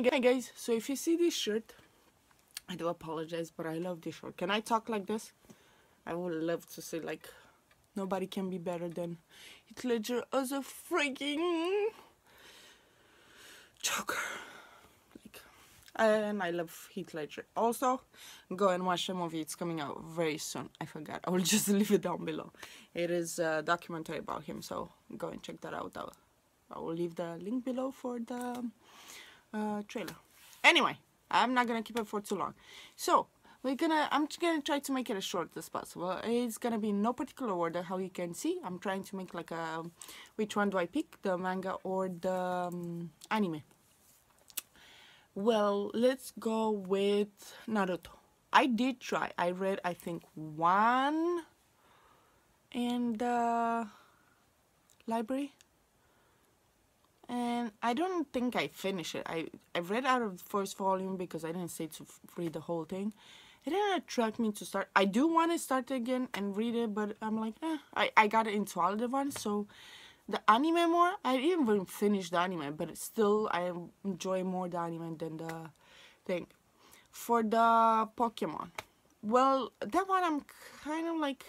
Hey guys, so if you see this shirt, I do apologize, but I love this shirt. Can I talk like this? I would love to say like, nobody can be better than Heath Ledger as a freaking Joker. Like, and I love Heath Ledger. Also, go and watch the movie. It's coming out very soon. I forgot. I will just leave it down below. It is a documentary about him, so go and check that out. I will leave the link below for the trailer. Anyway, I'm not gonna keep it for too long, so I'm just gonna try to make it as short as possible. It's gonna be no particular order, how you can see. I'm trying to make like a, which one do I pick, the manga or the anime? Well, let's go with Naruto. I did try. I read, I think, one in the library. And I don't think I finished it. I read out of the first volume because I didn't stay to read the whole thing. It didn't attract me to start. I do want to start again and read it, but I'm like, eh. I got into all the ones. So the anime more, I didn't even finish the anime, but still I enjoy more the anime than the thing. For the Pokemon, well, that one I'm kind of like,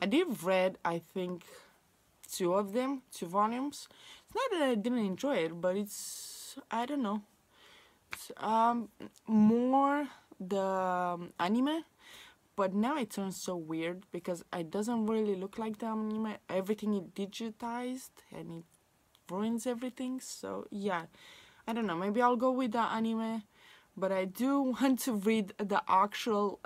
I did read, I think, two of them, two volumes. It's not that I didn't enjoy it, but it's, I don't know, it's, more the anime. But now it turns so weird because it doesn't really look like the anime. Everything is digitized and it ruins everything. So yeah, I don't know, maybe I'll go with the anime, but I do want to read the actual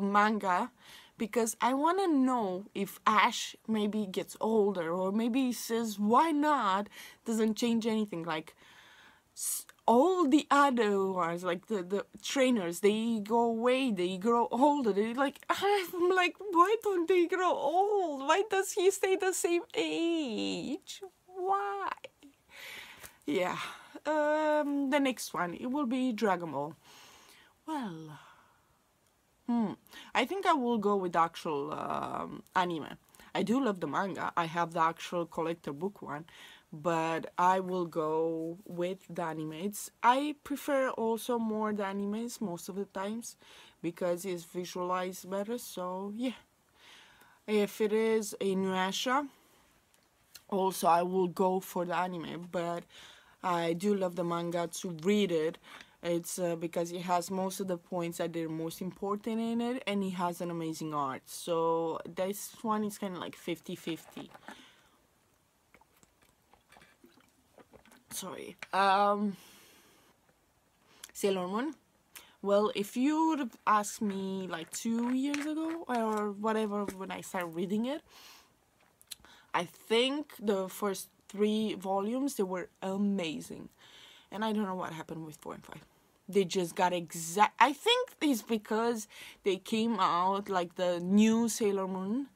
manga, because I want to know if Ash maybe gets older, or maybe he says, why not? Doesn't change anything. Like all the other ones, like the trainers, they go away, they grow older. They like, I'm like, why don't they grow old? Why does he stay the same age? Why? Yeah. The next one, it will be Dragon Ball. Well, I think I will go with the actual anime. I do love the manga. I have the actual collector book one, but I will go with the animes. I prefer also more the animes most of the times because it's visualized better. So yeah, if it is Inuyasha, also I will go for the anime, but I do love the manga to read it. It's because it has most of the points that are most important in it, and it has an amazing art. So this one is kind of like 50-50. Sorry. Sailor Moon. Well, if you would have asked me like 2 years ago or whatever when I started reading it, I think the first three volumes, they were amazing. And I don't know what happened with 4 and 5. They just got exact. I think it's because they came out like the new Sailor Moon,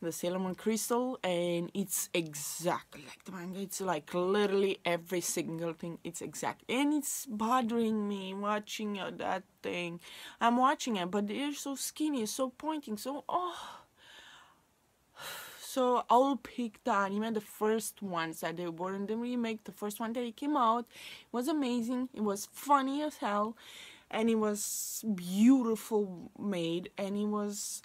the Sailor Moon Crystal, and it's exactly like the manga. It's like literally every single thing. It's exact, and it's bothering me watching that thing. I'm watching it, but they're so skinny, so pointing, so oh. So I'll pick the anime, the first ones that they were in the remake. The first one that it came out, it was amazing. It was funny as hell, and it was beautiful made, and it was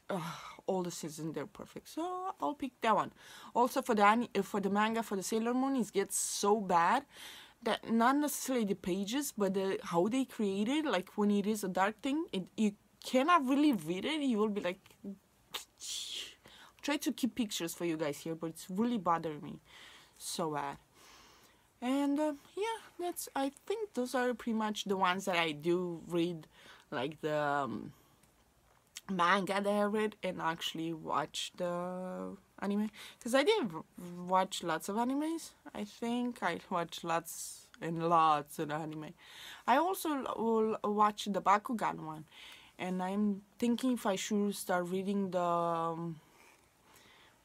all the seasons they're perfect. So I'll pick that one. Also for the manga, for the Sailor Moon, it gets so bad that not necessarily the pages, but how they created. Like when it is a dark thing, you cannot really read it. You will be like. Try to keep pictures for you guys here, but it's really bothering me so bad. And yeah, that's, I think those are pretty much the ones that I do read, like the manga that I read, and actually watch the anime, because I did watch lots of animes. I think I watched lots of anime. I also will watch the Bakugan one, and I'm thinking if I should start reading the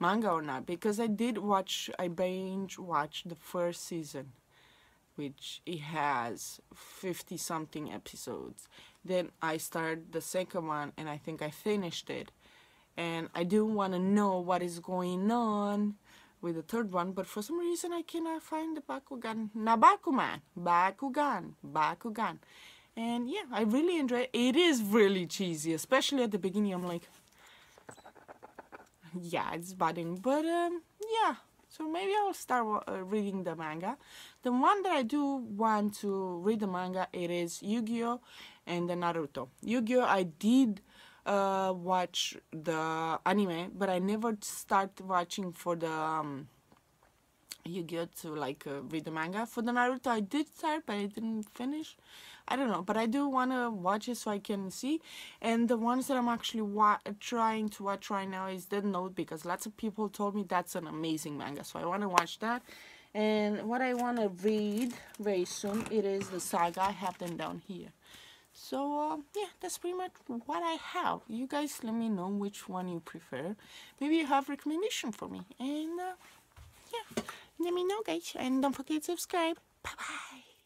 manga or not, because I binge watched the first season, which it has 50 something episodes. Then I started the second one, and I think I finished it, and I do want to know what is going on with the third one, but for some reason I cannot find the Bakugan. Bakugan. And yeah, I really enjoy it. It is really cheesy, especially at the beginning. I'm like, yeah, it's budding. But yeah, so maybe I'll start reading the manga. The one that I do want to read the manga, it is Yu-Gi-Oh! And the Naruto. Yu-Gi-Oh! I did watch the anime, but I never started watching for the Yu-Gi-Oh! To like read the manga. For the Naruto I did start, but I didn't finish. I don't know, but I do want to watch it so I can see. And the ones that I'm actually trying to watch right now is Dead Note, because lots of people told me that's an amazing manga, so I want to watch that. And what I want to read very soon, it is the saga. I have them down here. So yeah, that's pretty much what I have. You guys let me know which one you prefer. Maybe you have recommendation for me. And yeah, let me know guys, and don't forget to subscribe. Bye bye.